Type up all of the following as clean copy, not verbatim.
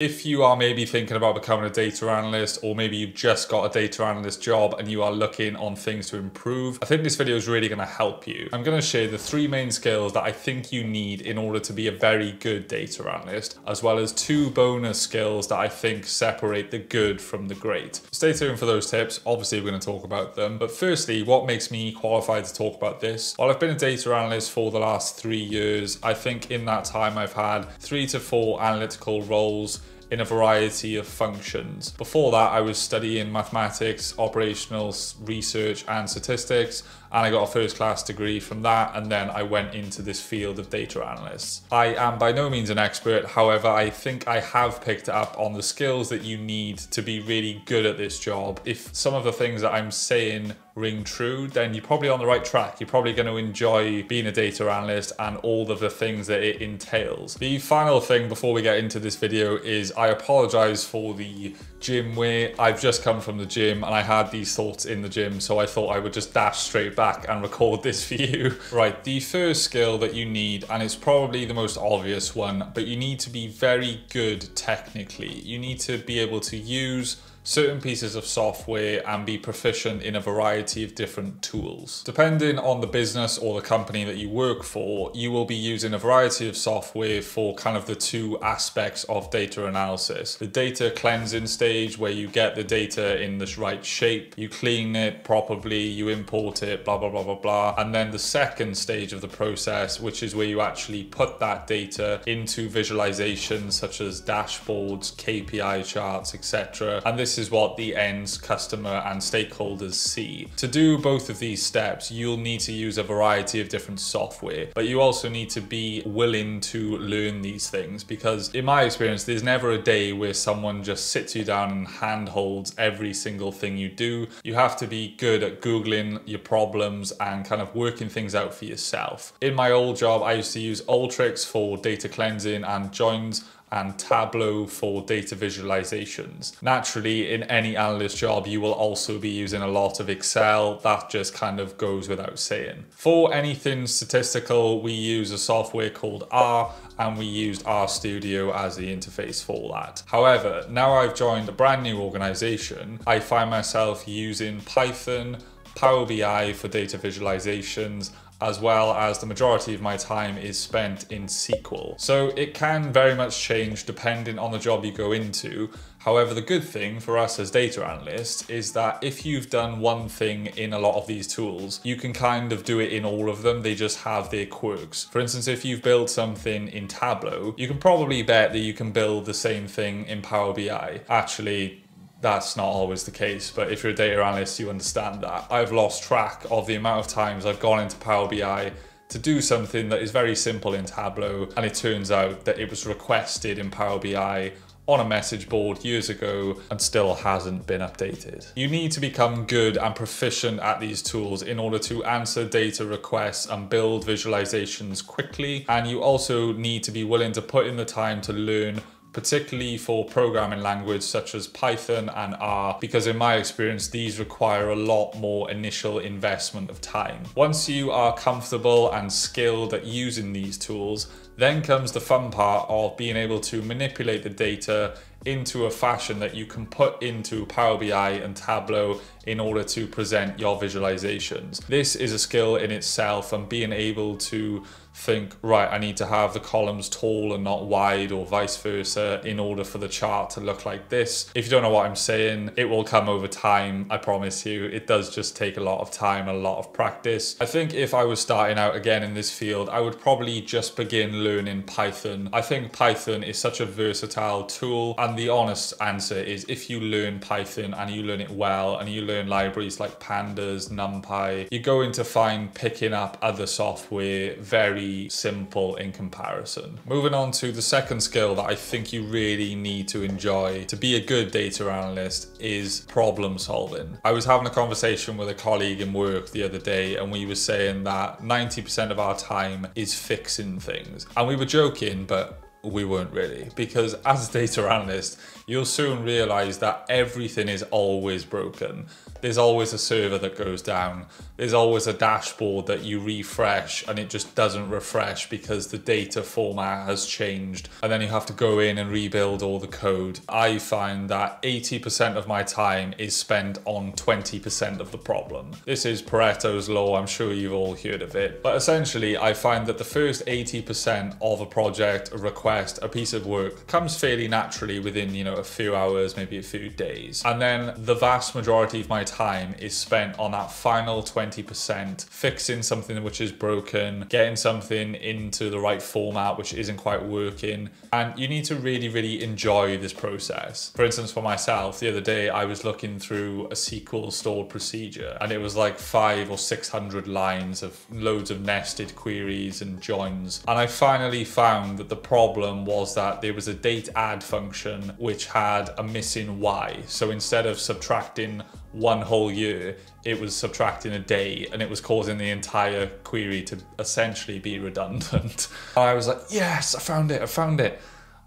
If you are maybe thinking about becoming a data analyst, or maybe you've just got a data analyst job and you are looking on things to improve, I think this video is really going to help you. I'm going to share the three main skills that I think you need in order to be a very good data analyst, as well as two bonus skills that I think separate the good from the great. Stay tuned for those tips. Obviously, we're going to talk about them. But firstly, what makes me qualified to talk about this? Well, I've been a data analyst for the last 3 years. I think in that time, I've had 3 to 4 analytical roles in a variety of functions. Before that, I was studying mathematics, operational research, and statistics, and I got a first-class degree from that, and then I went into this field of data analysts. I am by no means an expert, however, I think I have picked up on the skills that you need to be really good at this job. If some of the things that I'm saying ring true, then you're probably on the right track. You're probably going to enjoy being a data analyst and all of the things that it entails. The final thing before we get into this video is I apologize for the gym wear. I've just come from the gym and I had these thoughts in the gym, so I thought I would just dash straight back and record this for you. Right, the first skill that you need, and it's probably the most obvious one, but you need to be very good technically. You need to be able to use certain pieces of software and be proficient in a variety of different tools. Depending on the business or the company that you work for, you will be using a variety of software for kind of the two aspects of data analysis. The data cleansing stage, where you get the data in this right shape, you clean it properly, you import it, blah, blah, blah, blah, blah. And then the second stage of the process, which is where you actually put that data into visualizations such as dashboards, KPI charts, etc. And this is what the end customer and stakeholders see. To do both of these steps, you'll need to use a variety of different software, but you also need to be willing to learn these things, because in my experience, there's never a day where someone just sits you down and handholds every single thing you do. You have to be good at Googling your problems and kind of working things out for yourself. In my old job, I used to use Alteryx for data cleansing and joins, and Tableau for data visualizations. Naturally, in any analyst job, you will also be using a lot of Excel. That just kind of goes without saying. For anything statistical, we use a software called R, and we used RStudio as the interface for that. However, now I've joined a brand new organization, I find myself using Python, Power BI for data visualizations, as well as the majority of my time is spent in SQL. So it can very much change depending on the job you go into. However, the good thing for us as data analysts is that if you've done one thing in a lot of these tools, you can kind of do it in all of them. They just have their quirks. For instance, if you've built something in Tableau, you can probably bet that you can build the same thing in Power BI. Actually, that's not always the case, but if you're a data analyst, you understand that. I've lost track of the amount of times I've gone into Power BI to do something that is very simple in Tableau, and it turns out that it was requested in Power BI on a message board years ago and still hasn't been updated. You need to become good and proficient at these tools in order to answer data requests and build visualizations quickly, and you also need to be willing to put in the time to learn, particularly for programming language such as Python and R, because in my experience, these require a lot more initial investment of time. Once you are comfortable and skilled at using these tools, then comes the fun part of being able to manipulate the data into a fashion that you can put into Power BI and Tableau in order to present your visualizations. This is a skill in itself, and being able to think, right, I need to have the columns tall and not wide, or vice versa, in order for the chart to look like this. If you don't know what I'm saying, it will come over time, I promise you. It does just take a lot of time, a lot of practice. I think if I was starting out again in this field, I would probably just begin learning Python. I think Python is such a versatile tool, and the honest answer is if you learn Python and you learn it well and you learn libraries like Pandas, NumPy, you're going to find picking up other software very simple in comparison. Moving on to the second skill that I think you really need to enjoy to be a good data analyst is problem solving. I was having a conversation with a colleague in work the other day, and we were saying that 90% of our time is fixing things. And we were joking, but we weren't really, because as a data analyst, you'll soon realize that everything is always broken. there's always a server that goes down. There's always a dashboard that you refresh and it just doesn't refresh because the data format has changed. And then you have to go in and rebuild all the code. I find that 80% of my time is spent on 20% of the problem. This is Pareto's law. I'm sure you've all heard of it. But essentially, I find that the first 80% of a project, a request, a piece of work comes fairly naturally within, a few hours, maybe a few days. And then the vast majority of my time is spent on that final 20%, fixing something which is broken, getting something into the right format which isn't quite working. And you need to really, really enjoy this process. For instance, for myself, the other day, I was looking through a SQL stored procedure and it was like 500 or 600 lines of loads of nested queries and joins. And I finally found that the problem was that there was a date add function which had a missing Y. So instead of subtracting one whole year, it was subtracting a day, and it was causing the entire query to essentially be redundant. And I was like, yes, I found it, I found it.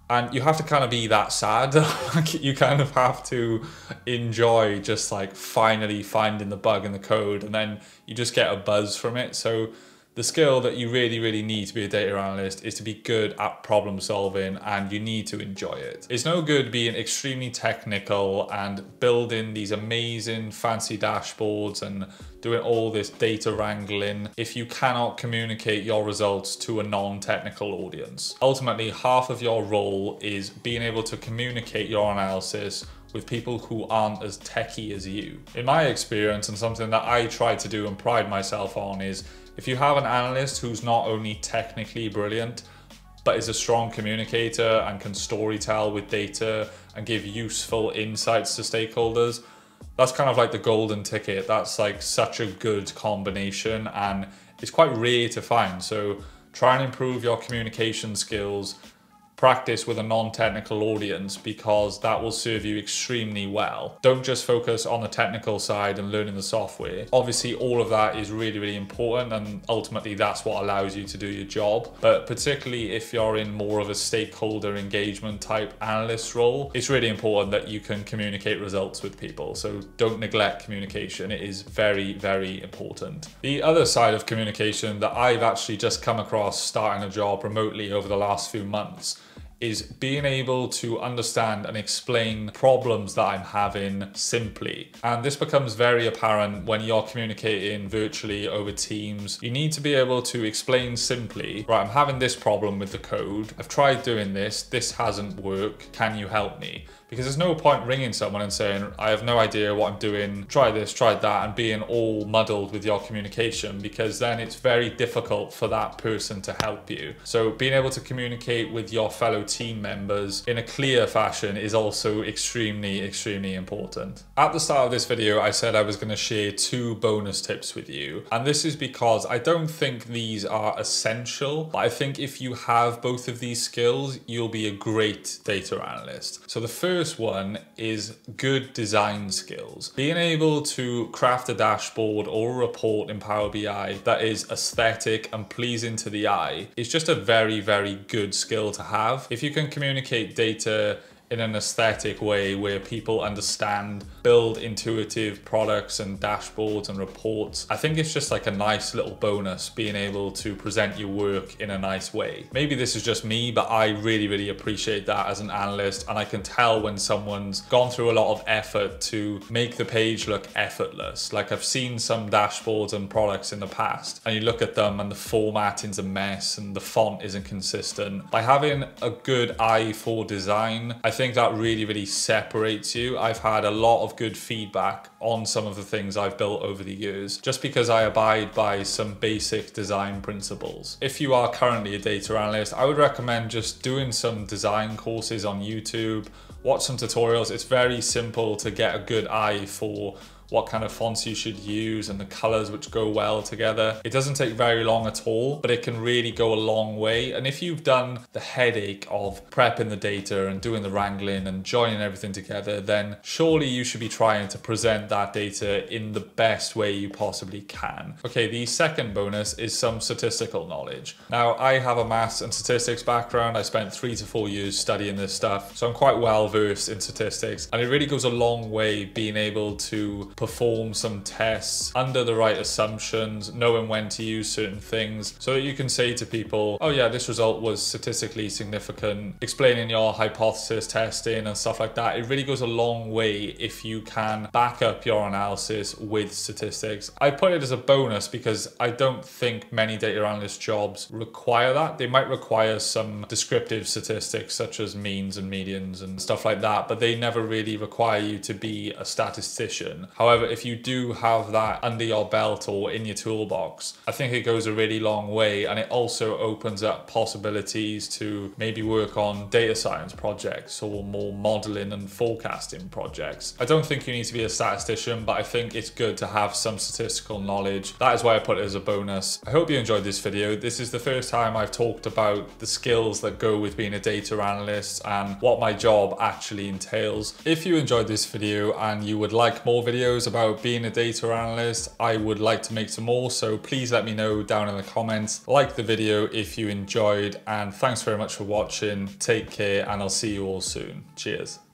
And you have to kind of be that sad. You kind of have to enjoy just like finally finding the bug in the code, and then you just get a buzz from it. So the skill that you really, really need to be a data analyst is to be good at problem solving, and you need to enjoy it. It's no good being extremely technical and building these amazing fancy dashboards and doing all this data wrangling if you cannot communicate your results to a non-technical audience. Ultimately, half of your role is being able to communicate your analysis with people who aren't as techie as you. In my experience, and something that I try to do and pride myself on, is if you have an analyst who's not only technically brilliant, but is a strong communicator and can storytell with data and give useful insights to stakeholders, that's kind of like the golden ticket. That's like such a good combination, and it's quite rare to find. So try and improve your communication skills, practice with a non-technical audience, because that will serve you extremely well. Don't just focus on the technical side and learning the software. Obviously, all of that is really, really important, and ultimately that's what allows you to do your job. But particularly if you're in more of a stakeholder engagement type analyst role, it's really important that you can communicate results with people. So don't neglect communication. It is very, very important. The other side of communication that I've actually just come across starting a job remotely over the last few months is being able to understand and explain problems that I'm having simply. And this becomes very apparent when you're communicating virtually over Teams. You need to be able to explain simply, right, I'm having this problem with the code. I've tried doing this. This hasn't worked. Can you help me? Because there's no point ringing someone and saying, I have no idea what I'm doing, try this, try that, and being all muddled with your communication, because then it's very difficult for that person to help you. So being able to communicate with your fellow team members in a clear fashion is also extremely, extremely important. At the start of this video, I said I was going to share 2 bonus tips with you. And this is because I don't think these are essential, but I think if you have both of these skills, you'll be a great data analyst. So the first one is good design skills. Being able to craft a dashboard or a report in Power BI that is aesthetic and pleasing to the eye is just a very, very good skill to have. If you can communicate data in an aesthetic way where people understand, build intuitive products and dashboards and reports, I think it's just like a nice little bonus being able to present your work in a nice way. Maybe this is just me, but I really, really appreciate that as an analyst, and I can tell when someone's gone through a lot of effort to make the page look effortless. Like, I've seen some dashboards and products in the past, and you look at them and the formatting's a mess and the font isn't consistent. By having a good eye for design, I think that really, really separates you. I've had a lot of good feedback on some of the things I've built over the years, just because I abide by some basic design principles. If you are currently a data analyst, I would recommend just doing some design courses on YouTube, watch some tutorials. It's very simple to get a good eye for what kind of fonts you should use and the colors which go well together. It doesn't take very long at all, but it can really go a long way. And if you've done the headache of prepping the data and doing the wrangling and joining everything together, then surely you should be trying to present that data in the best way you possibly can. Okay, the second bonus is some statistical knowledge. Now, I have a maths and statistics background. I spent 3 to 4 years studying this stuff, so I'm quite well versed in statistics, and it really goes a long way being able to perform some tests under the right assumptions, knowing when to use certain things, so that you can say to people, oh yeah, this result was statistically significant, explaining your hypothesis testing and stuff like that. It really goes a long way if you can back up your analysis with statistics. I put it as a bonus because I don't think many data analyst jobs require that. They might require some descriptive statistics such as means and medians and stuff like that, but they never really require you to be a statistician. However, if you do have that under your belt or in your toolbox, I think it goes a really long way, and it also opens up possibilities to maybe work on data science projects or more modeling and forecasting projects. I don't think you need to be a statistician, but I think it's good to have some statistical knowledge. That is why I put it as a bonus. I hope you enjoyed this video. This is the first time I've talked about the skills that go with being a data analyst and what my job actually entails. If you enjoyed this video and you would like more videos about being a data analyst, I would like to make some more, so please let me know down in the comments. Like the video if you enjoyed, and thanks very much for watching. Take care, and I'll see you all soon. Cheers.